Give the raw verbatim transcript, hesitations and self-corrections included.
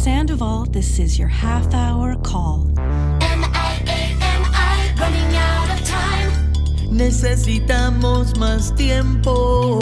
Sandoval, this is your half-hour call. M I A M I, running out of time. Necesitamos más tiempo.